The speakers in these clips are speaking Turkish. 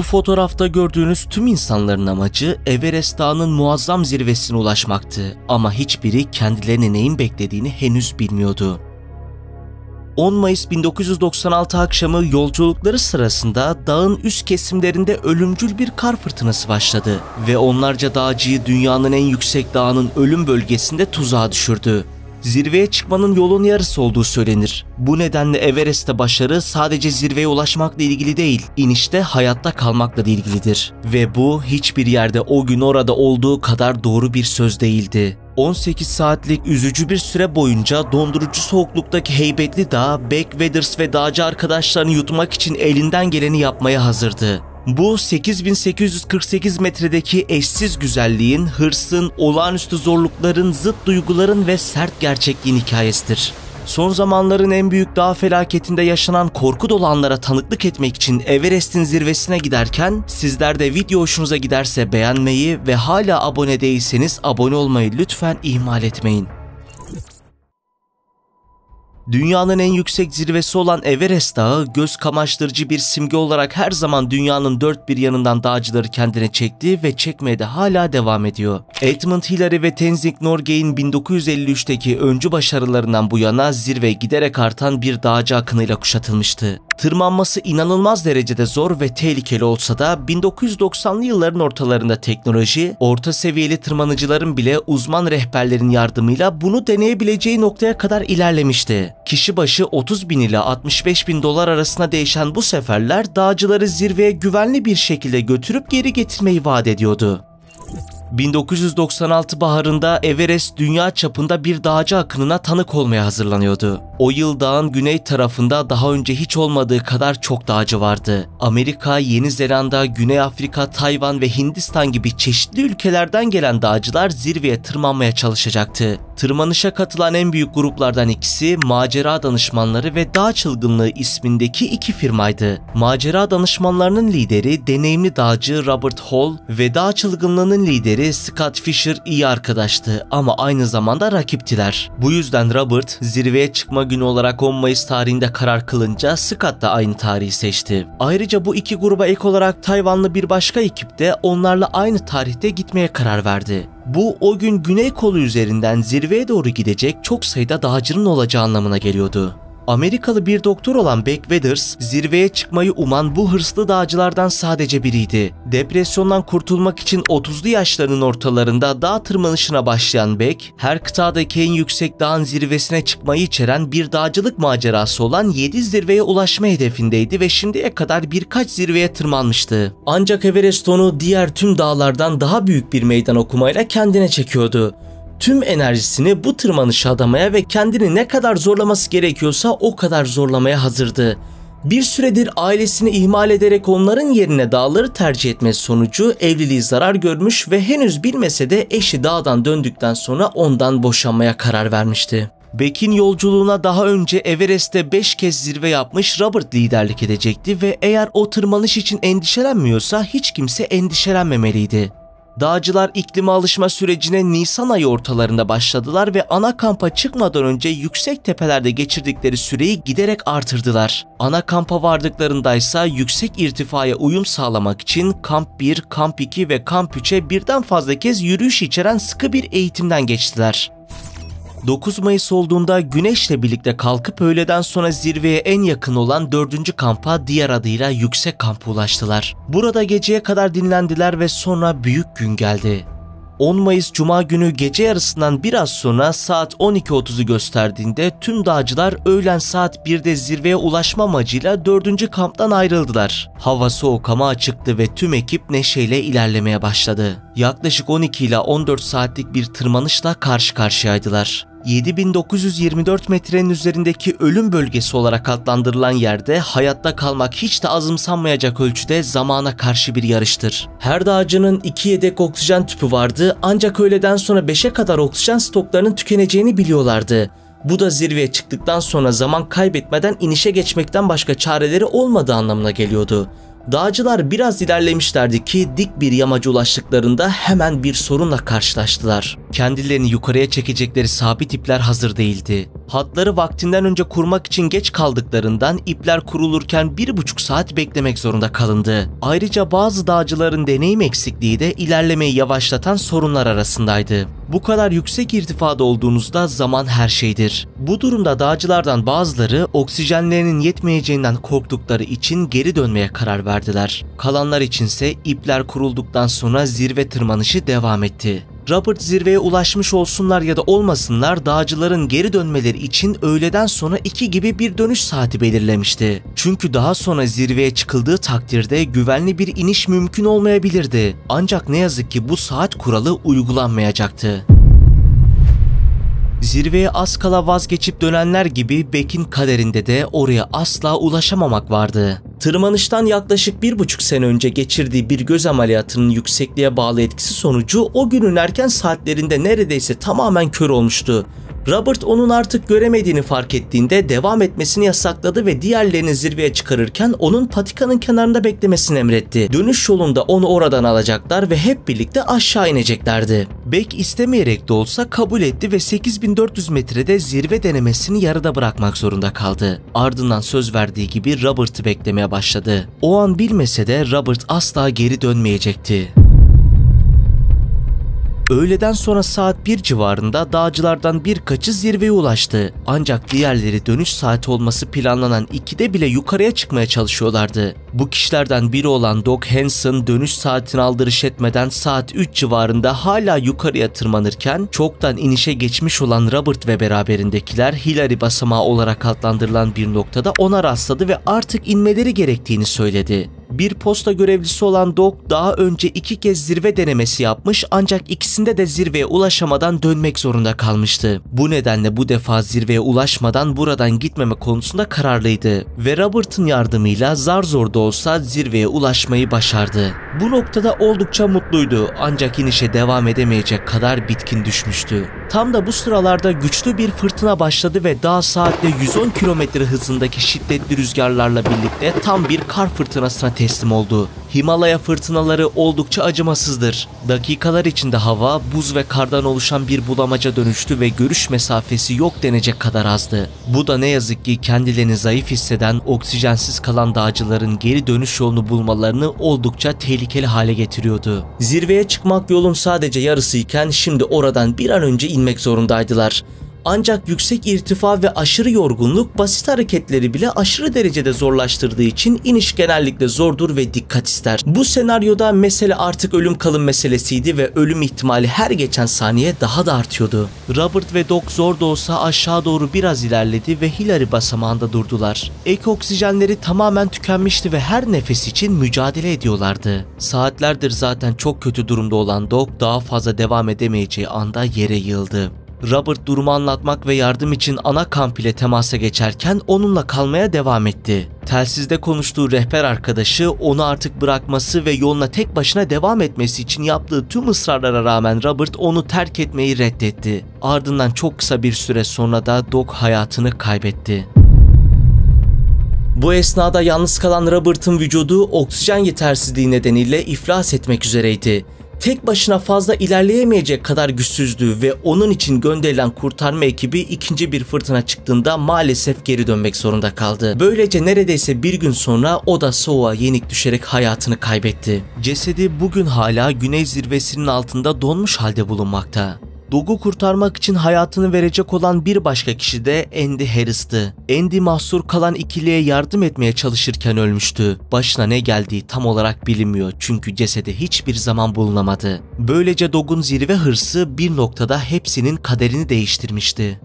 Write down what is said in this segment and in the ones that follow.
Bu fotoğrafta gördüğünüz tüm insanların amacı Everest Dağı'nın muazzam zirvesine ulaşmaktı ama hiçbiri kendilerini neyin beklediğini henüz bilmiyordu. 10 Mayıs 1996 akşamı yolculukları sırasında dağın üst kesimlerinde ölümcül bir kar fırtınası başladı ve onlarca dağcıyı dünyanın en yüksek dağının ölüm bölgesinde tuzağa düşürdü. Zirveye çıkmanın yolun yarısı olduğu söylenir. Bu nedenle Everest'te başarı sadece zirveye ulaşmakla ilgili değil, inişte hayatta kalmakla da ilgilidir. Ve bu hiçbir yerde o gün orada olduğu kadar doğru bir söz değildi. 18 saatlik üzücü bir süre boyunca dondurucu soğukluktaki heybetli dağ, Beck Weathers ve dağcı arkadaşlarını yutmak için elinden geleni yapmaya hazırdı. Bu 8.848 metredeki eşsiz güzelliğin, hırsın, olağanüstü zorlukların, zıt duyguların ve sert gerçekliğin hikayesidir. Son zamanların en büyük dağ felaketinde yaşanan korku dolu anlara tanıklık etmek için Everest'in zirvesine giderken sizler de video hoşunuza giderse beğenmeyi ve hala abone değilseniz abone olmayı lütfen ihmal etmeyin. Dünyanın en yüksek zirvesi olan Everest Dağı, göz kamaştırıcı bir simge olarak her zaman dünyanın dört bir yanından dağcıları kendine çekti ve çekmeye de hala devam ediyor. Edmund Hillary ve Tenzing Norgay'in 1953'teki öncü başarılarından bu yana zirve giderek artan bir dağcı akınıyla kuşatılmıştı. Tırmanması inanılmaz derecede zor ve tehlikeli olsa da 1990'lı yılların ortalarında teknoloji, orta seviyeli tırmanıcıların bile uzman rehberlerin yardımıyla bunu deneyebileceği noktaya kadar ilerlemişti. Kişi başı 30.000 ile 65.000 dolar arasına değişen bu seferler dağcıları zirveye güvenli bir şekilde götürüp geri getirmeyi vaat ediyordu. 1996 baharında Everest dünya çapında bir dağcı akınına tanık olmaya hazırlanıyordu. O yıl dağın güney tarafında daha önce hiç olmadığı kadar çok dağcı vardı. Amerika, Yeni Zelanda, Güney Afrika, Tayvan ve Hindistan gibi çeşitli ülkelerden gelen dağcılar zirveye tırmanmaya çalışacaktı. Tırmanışa katılan en büyük gruplardan ikisi Macera Danışmanları ve Dağ Çılgınlığı ismindeki iki firmaydı. Macera Danışmanlarının lideri deneyimli dağcı Robert Hall ve Dağ Çılgınlığı'nın lideri Scott Fisher iyi arkadaştı ama aynı zamanda rakiptiler. Bu yüzden Robert zirveye çıkma günü olarak 10 Mayıs tarihinde karar kılınca Scott da aynı tarihi seçti. Ayrıca bu iki gruba ek olarak Tayvanlı bir başka ekip de onlarla aynı tarihte gitmeye karar verdi. Bu o gün güney kolu üzerinden zirveye doğru gidecek çok sayıda dağcının olacağı anlamına geliyordu. Amerikalı bir doktor olan Beck Weathers, zirveye çıkmayı uman bu hırslı dağcılardan sadece biriydi. Depresyondan kurtulmak için 30'lu yaşlarının ortalarında dağ tırmanışına başlayan Beck, her kıtadaki en yüksek dağın zirvesine çıkmayı içeren bir dağcılık macerası olan 7 zirveye ulaşma hedefindeydi ve şimdiye kadar birkaç zirveye tırmanmıştı. Ancak Everest onu diğer tüm dağlardan daha büyük bir meydan okumayla kendine çekiyordu. Tüm enerjisini bu tırmanışa adamaya ve kendini ne kadar zorlaması gerekiyorsa o kadar zorlamaya hazırdı. Bir süredir ailesini ihmal ederek onların yerine dağları tercih etmesi sonucu evliliği zarar görmüş ve henüz bilmese de eşi dağdan döndükten sonra ondan boşanmaya karar vermişti. Beck'in yolculuğuna daha önce Everest'te 5 kez zirve yapmış Robert liderlik edecekti ve eğer o tırmanış için endişelenmiyorsa hiç kimse endişelenmemeliydi. Dağcılar iklime alışma sürecine Nisan ayı ortalarında başladılar ve ana kampa çıkmadan önce yüksek tepelerde geçirdikleri süreyi giderek artırdılar. Ana kampa vardıklarında ise yüksek irtifaya uyum sağlamak için kamp 1, kamp 2 ve kamp 3'e birden fazla kez yürüyüş içeren sıkı bir eğitimden geçtiler. 9 Mayıs olduğunda güneşle birlikte kalkıp öğleden sonra zirveye en yakın olan 4. kampa, diğer adıyla Yüksek Kamp'a ulaştılar. Burada geceye kadar dinlendiler ve sonra büyük gün geldi. 10 Mayıs Cuma günü gece yarısından biraz sonra saat 12.30'u gösterdiğinde tüm dağcılar öğlen saat 1'de zirveye ulaşma amacıyla 4. kamptan ayrıldılar. Hava soğuk ama açıktı ve tüm ekip neşeyle ilerlemeye başladı. Yaklaşık 12 ile 14 saatlik bir tırmanışla karşı karşıyaydılar. 7.924 metrenin üzerindeki ölüm bölgesi olarak adlandırılan yerde hayatta kalmak hiç de azımsanmayacak ölçüde zamana karşı bir yarıştır. Her dağcının 2 yedek oksijen tüpü vardı ancak öğleden sonra 5'e kadar oksijen stoklarının tükeneceğini biliyorlardı. Bu da zirveye çıktıktan sonra zaman kaybetmeden inişe geçmekten başka çareleri olmadığı anlamına geliyordu. Dağcılar biraz ilerlemişlerdi ki dik bir yamaca ulaştıklarında hemen bir sorunla karşılaştılar. Kendilerini yukarıya çekecekleri sabit ipler hazır değildi. Hatları vaktinden önce kurmak için geç kaldıklarından ipler kurulurken 1,5 saat beklemek zorunda kalındı. Ayrıca bazı dağcıların deneyim eksikliği de ilerlemeyi yavaşlatan sorunlar arasındaydı. Bu kadar yüksek irtifada olduğunuzda zaman her şeydir. Bu durumda dağcılardan bazıları oksijenlerinin yetmeyeceğinden korktukları için geri dönmeye karar verdiler. Kalanlar içinse ipler kurulduktan sonra zirve tırmanışı devam etti. Robert zirveye ulaşmış olsunlar ya da olmasınlar dağcıların geri dönmeleri için öğleden sonra 2 gibi bir dönüş saati belirlemişti. Çünkü daha sonra zirveye çıkıldığı takdirde güvenli bir iniş mümkün olmayabilirdi. Ancak ne yazık ki bu saat kuralı uygulanmayacaktı. Zirveye az kala vazgeçip dönenler gibi Beck'in kaderinde de oraya asla ulaşamamak vardı. Tırmanıştan yaklaşık 1,5 sene önce geçirdiği bir göz ameliyatının yüksekliğe bağlı etkisi sonucu o günün erken saatlerinde neredeyse tamamen kör olmuştu. Robert onun artık göremediğini fark ettiğinde devam etmesini yasakladı ve diğerlerini zirveye çıkarırken onun patikanın kenarında beklemesini emretti. Dönüş yolunda onu oradan alacaklar ve hep birlikte aşağı ineceklerdi. Beck istemeyerek de olsa kabul etti ve 8400 metrede zirve denemesini yarıda bırakmak zorunda kaldı. Ardından söz verdiği gibi Robert'ı beklemeye başladı. O an bilmese de Robert asla geri dönmeyecekti. Öğleden sonra saat 1 civarında dağcılardan birkaçı zirveye ulaştı. Ancak diğerleri dönüş saati olması planlanan 2'de bile yukarıya çıkmaya çalışıyorlardı. Bu kişilerden biri olan Doug Hansen dönüş saatini aldırış etmeden saat 3 civarında hala yukarıya tırmanırken çoktan inişe geçmiş olan Robert ve beraberindekiler Hillary basamağı olarak adlandırılan bir noktada ona rastladı ve artık inmeleri gerektiğini söyledi. Bir posta görevlisi olan Doug daha önce 2 kez zirve denemesi yapmış ancak ikisinde de zirveye ulaşamadan dönmek zorunda kalmıştı. Bu nedenle bu defa zirveye ulaşmadan buradan gitmeme konusunda kararlıydı ve Robert'ın yardımıyla zar zor da olsa zirveye ulaşmayı başardı. Bu noktada oldukça mutluydu ancak inişe devam edemeyecek kadar bitkin düşmüştü. Tam da bu sıralarda güçlü bir fırtına başladı ve dağ saatte 110 km hızındaki şiddetli rüzgarlarla birlikte tam bir kar fırtınasına teslim oldu. Himalaya fırtınaları oldukça acımasızdır. Dakikalar içinde hava buz ve kardan oluşan bir bulamaca dönüştü ve görüş mesafesi yok denecek kadar azdı. Bu da ne yazık ki kendilerini zayıf hisseden, oksijensiz kalan dağcıların geri dönüş yolunu bulmalarını oldukça tehlikeli hale getiriyordu. Zirveye çıkmak yolun sadece yarısıyken şimdi oradan bir an önce inmek zorundaydılar. Ancak yüksek irtifa ve aşırı yorgunluk basit hareketleri bile aşırı derecede zorlaştırdığı için iniş genellikle zordur ve dikkat ister. Bu senaryoda mesele artık ölüm kalım meselesiydi ve ölüm ihtimali her geçen saniye daha da artıyordu. Robert ve Doug zor da olsa aşağı doğru biraz ilerledi ve Hillary basamağında durdular. Ek oksijenleri tamamen tükenmişti ve her nefes için mücadele ediyorlardı. Saatlerdir zaten çok kötü durumda olan Doug daha fazla devam edemeyeceği anda yere yığıldı. Robert durumu anlatmak ve yardım için ana kamp ile temasa geçerken onunla kalmaya devam etti. Telsizde konuştuğu rehber arkadaşı onu artık bırakması ve yoluna tek başına devam etmesi için yaptığı tüm ısrarlara rağmen Robert onu terk etmeyi reddetti. Ardından çok kısa bir süre sonra da Doug hayatını kaybetti. Bu esnada yalnız kalan Robert'ın vücudu oksijen yetersizliği nedeniyle iflas etmek üzereydi. Tek başına fazla ilerleyemeyecek kadar güçsüzdü ve onun için gönderilen kurtarma ekibi ikinci bir fırtına çıktığında maalesef geri dönmek zorunda kaldı. Böylece neredeyse bir gün sonra o da soğuğa yenik düşerek hayatını kaybetti. Cesedi bugün hala güney zirvesinin altında donmuş halde bulunmakta. Doug'u kurtarmak için hayatını verecek olan bir başka kişi de Andy Harris'ti. Andy mahsur kalan ikiliye yardım etmeye çalışırken ölmüştü. Başına ne geldiği tam olarak bilinmiyor çünkü cesedi hiçbir zaman bulunamadı. Böylece Doug'un zirve hırsı bir noktada hepsinin kaderini değiştirmişti.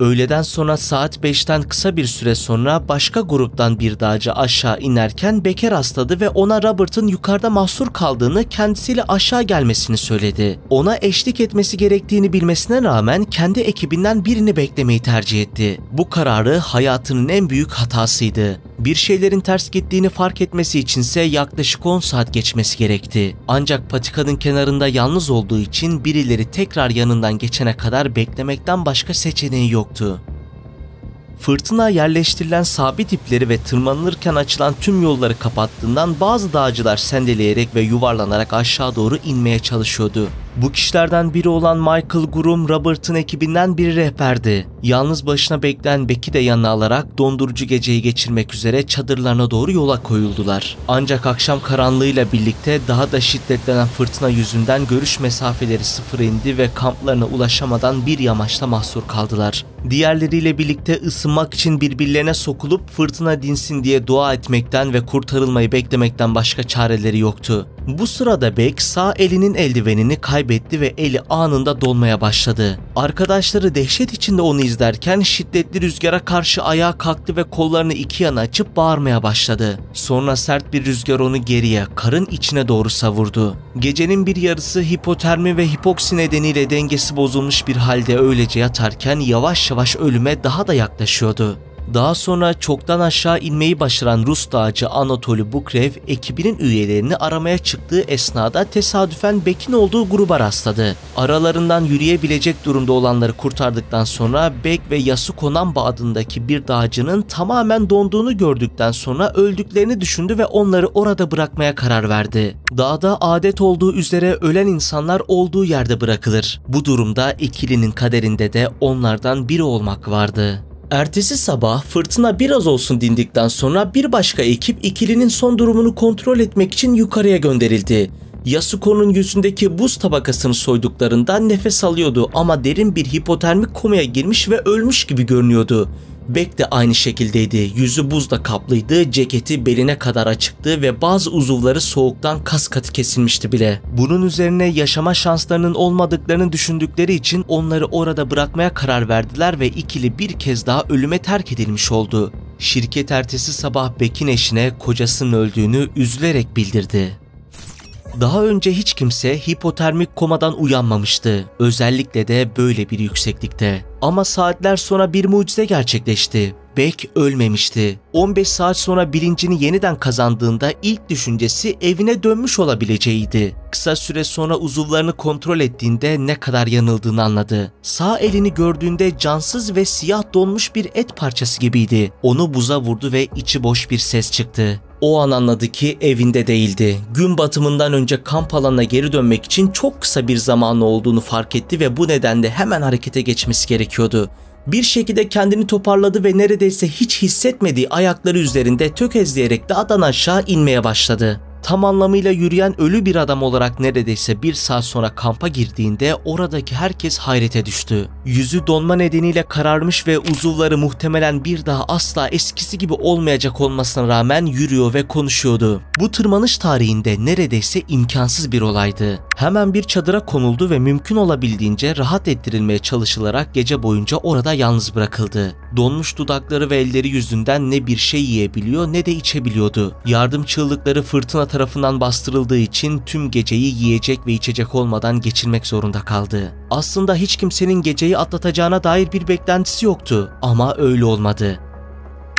Öğleden sonra saat 5'ten kısa bir süre sonra başka gruptan bir dağcı aşağı inerken Beck'e rastladı ve ona Robert'ın yukarıda mahsur kaldığını, kendisiyle aşağı gelmesini söyledi. Ona eşlik etmesi gerektiğini bilmesine rağmen kendi ekibinden birini beklemeyi tercih etti. Bu kararı hayatının en büyük hatasıydı. Bir şeylerin ters gittiğini fark etmesi içinse yaklaşık 10 saat geçmesi gerekti. Ancak patikanın kenarında yalnız olduğu için birileri tekrar yanından geçene kadar beklemekten başka seçeneği yoktu. Fırtına yerleştirilen sabit ipleri ve tırmanılırken açılan tüm yolları kapattığından bazı dağcılar sendeleyerek ve yuvarlanarak aşağı doğru inmeye çalışıyordu. Bu kişilerden biri olan Michael Groom, Robert'ın ekibinden bir rehberdi. Yalnız başına bekleyen Beck'i de yanına alarak dondurucu geceyi geçirmek üzere çadırlarına doğru yola koyuldular. Ancak akşam karanlığıyla birlikte daha da şiddetlenen fırtına yüzünden görüş mesafeleri sıfıra indi ve kamplarına ulaşamadan bir yamaçta mahsur kaldılar. Diğerleriyle birlikte ısınmak için birbirlerine sokulup fırtına dinsin diye dua etmekten ve kurtarılmayı beklemekten başka çareleri yoktu. Bu sırada Beck sağ elinin eldivenini kaybetti ve eli anında dolmaya başladı. Arkadaşları dehşet içinde onu izlerken şiddetli rüzgara karşı ayağa kalktı ve kollarını iki yana açıp bağırmaya başladı. Sonra sert bir rüzgar onu geriye, karın içine doğru savurdu. Gecenin bir yarısı hipotermi ve hipoksi nedeniyle dengesi bozulmuş bir halde öylece yatarken yavaş yavaş ölüme daha da yaklaşıyordu. Daha sonra çoktan aşağı inmeyi başaran Rus dağcı Anatoli Bukrev, ekibinin üyelerini aramaya çıktığı esnada tesadüfen Beck'in olduğu gruba rastladı. Aralarından yürüyebilecek durumda olanları kurtardıktan sonra Beck ve Yasuko Namba adındaki bir dağcının tamamen donduğunu gördükten sonra öldüklerini düşündü ve onları orada bırakmaya karar verdi. Dağda adet olduğu üzere ölen insanlar olduğu yerde bırakılır. Bu durumda ikilinin kaderinde de onlardan biri olmak vardı. Ertesi sabah fırtına biraz olsun dindikten sonra bir başka ekip ikilinin son durumunu kontrol etmek için yukarıya gönderildi. Yasuko'nun yüzündeki buz tabakasını soyduklarında nefes alıyordu ama derin bir hipotermik komaya girmiş ve ölmüş gibi görünüyordu. Beck de aynı şekildeydi. Yüzü buzla kaplıydı, ceketi beline kadar açıktı ve bazı uzuvları soğuktan kas katı kesilmişti bile. Bunun üzerine yaşama şanslarının olmadıklarını düşündükleri için onları orada bırakmaya karar verdiler ve ikili bir kez daha ölüme terk edilmiş oldu. Şirket ertesi sabah Beck'in eşine kocasının öldüğünü üzülerek bildirdi. Daha önce hiç kimse hipotermik komadan uyanmamıştı. Özellikle de böyle bir yükseklikte. Ama saatler sonra bir mucize gerçekleşti. Beck ölmemişti. 15 saat sonra bilincini yeniden kazandığında ilk düşüncesi evine dönmüş olabileceğiydi. Kısa süre sonra uzuvlarını kontrol ettiğinde ne kadar yanıldığını anladı. Sağ elini gördüğünde cansız ve siyah donmuş bir et parçası gibiydi. Onu buza vurdu ve içi boş bir ses çıktı. O an anladı ki evinde değildi. Gün batımından önce kamp alanına geri dönmek için çok kısa bir zamanı olduğunu fark etti ve bu nedenle hemen harekete geçmesi gerekiyordu. Bir şekilde kendini toparladı ve neredeyse hiç hissetmediği ayakları üzerinde tökezleyerek dağdan aşağı inmeye başladı. Tam anlamıyla yürüyen ölü bir adam olarak neredeyse bir saat sonra kampa girdiğinde oradaki herkes hayrete düştü. Yüzü donma nedeniyle kararmış ve uzuvları muhtemelen bir daha asla eskisi gibi olmayacak olmasına rağmen yürüyor ve konuşuyordu. Bu tırmanış tarihinde neredeyse imkansız bir olaydı. Hemen bir çadıra konuldu ve mümkün olabildiğince rahat ettirilmeye çalışılarak gece boyunca orada yalnız bırakıldı. Donmuş dudakları ve elleri yüzünden ne bir şey yiyebiliyor ne de içebiliyordu. Yardım çığlıkları fırtına tarafından bastırıldığı için tüm geceyi yiyecek ve içecek olmadan geçirmek zorunda kaldı. Aslında hiç kimsenin geceyi atlatacağına dair bir beklentisi yoktu ama öyle olmadı.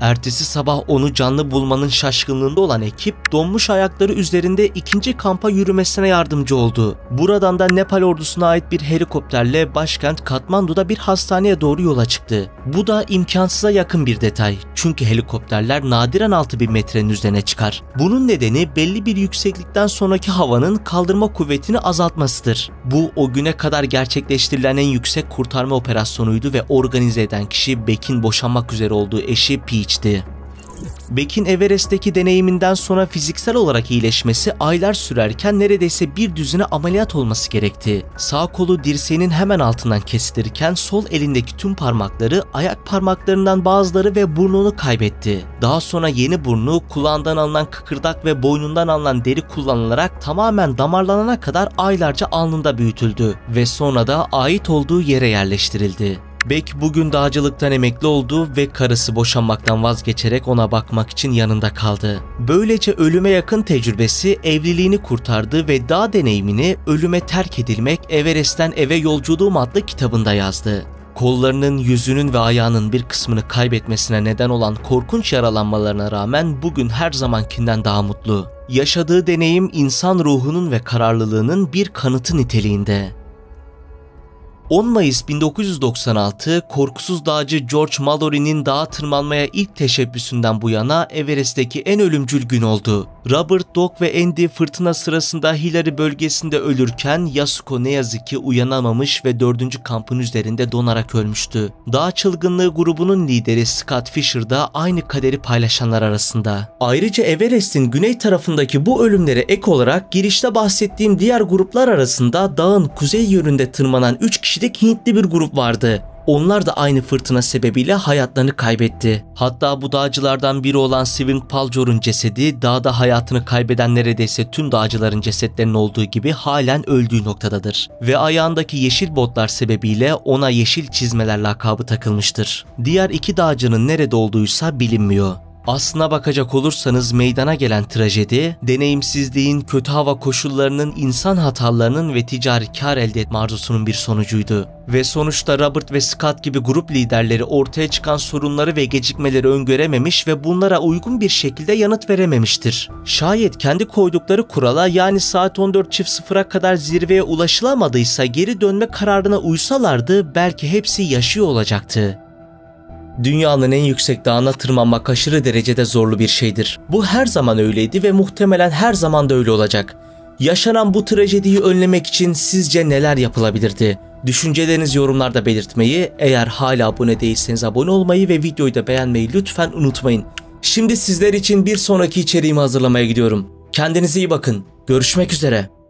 Ertesi sabah onu canlı bulmanın şaşkınlığında olan ekip, donmuş ayakları üzerinde ikinci kampa yürümesine yardımcı oldu. Buradan da Nepal ordusuna ait bir helikopterle başkent Katmandu'da bir hastaneye doğru yola çıktı. Bu da imkansıza yakın bir detay. Çünkü helikopterler nadiren 6000 metrenin üzerine çıkar. Bunun nedeni belli bir yükseklikten sonraki havanın kaldırma kuvvetini azaltmasıdır. Bu o güne kadar gerçekleştirilen en yüksek kurtarma operasyonuydu ve organize eden kişi Beck'in boşanmak üzere olduğu eşi Peach'ti. Beck'in Everest'teki deneyiminden sonra fiziksel olarak iyileşmesi aylar sürerken neredeyse bir düzine ameliyat olması gerekti. Sağ kolu dirseğinin hemen altından kesilirken sol elindeki tüm parmakları, ayak parmaklarından bazıları ve burnunu kaybetti. Daha sonra yeni burnu, kulağından alınan kıkırdak ve boynundan alınan deri kullanılarak tamamen damarlanana kadar aylarca alnında büyütüldü ve sonra da ait olduğu yere yerleştirildi. Beck bugün dağcılıktan emekli oldu ve karısı boşanmaktan vazgeçerek ona bakmak için yanında kaldı. Böylece ölüme yakın tecrübesi evliliğini kurtardı ve dağ deneyimini "Ölüme Terk Edilmek: Everest'ten Eve Yolculuğum" adlı kitabında yazdı. Kollarının, yüzünün ve ayağının bir kısmını kaybetmesine neden olan korkunç yaralanmalarına rağmen bugün her zamankinden daha mutlu. Yaşadığı deneyim insan ruhunun ve kararlılığının bir kanıtı niteliğinde. 10 Mayıs 1996 korkusuz dağcı George Mallory'nin dağa tırmanmaya ilk teşebbüsünden bu yana Everest'teki en ölümcül gün oldu. Robert, Doug ve Andy fırtına sırasında Hillary bölgesinde ölürken Yasuko ne yazık ki uyanamamış ve 4. kampın üzerinde donarak ölmüştü. Dağ Çılgınlığı grubunun lideri Scott Fisher da aynı kaderi paylaşanlar arasında. Ayrıca Everest'in güney tarafındaki bu ölümlere ek olarak girişte bahsettiğim diğer gruplar arasında dağın kuzey yönünde tırmanan 3 kişilik Hintli bir grup vardı. Onlar da aynı fırtına sebebiyle hayatlarını kaybetti. Hatta bu dağcılardan biri olan Swing Paljor'un cesedi dağda hayatını kaybeden neredeyse tüm dağcıların cesetlerinin olduğu gibi halen öldüğü noktadadır. Ve ayağındaki yeşil botlar sebebiyle ona yeşil çizmeler lakabı takılmıştır. Diğer 2 dağcının nerede olduğuysa bilinmiyor. Aslına bakacak olursanız meydana gelen trajedi, deneyimsizliğin, kötü hava koşullarının, insan hatalarının ve ticari kar elde etme arzusunun bir sonucuydu. Ve sonuçta Robert ve Scott gibi grup liderleri ortaya çıkan sorunları ve gecikmeleri öngörememiş ve bunlara uygun bir şekilde yanıt verememiştir. Şayet kendi koydukları kurala, yani saat 14.00'a kadar zirveye ulaşılamadıysa geri dönme kararına uysalardı belki hepsi yaşıyor olacaktı. Dünyanın en yüksek dağına tırmanmak aşırı derecede zorlu bir şeydir. Bu her zaman öyleydi ve muhtemelen her zaman da öyle olacak. Yaşanan bu trajediyi önlemek için sizce neler yapılabilirdi? Düşüncelerinizi yorumlarda belirtmeyi, eğer hala abone değilseniz abone olmayı ve videoyu da beğenmeyi lütfen unutmayın. Şimdi sizler için bir sonraki içeriğimi hazırlamaya gidiyorum. Kendinize iyi bakın. Görüşmek üzere.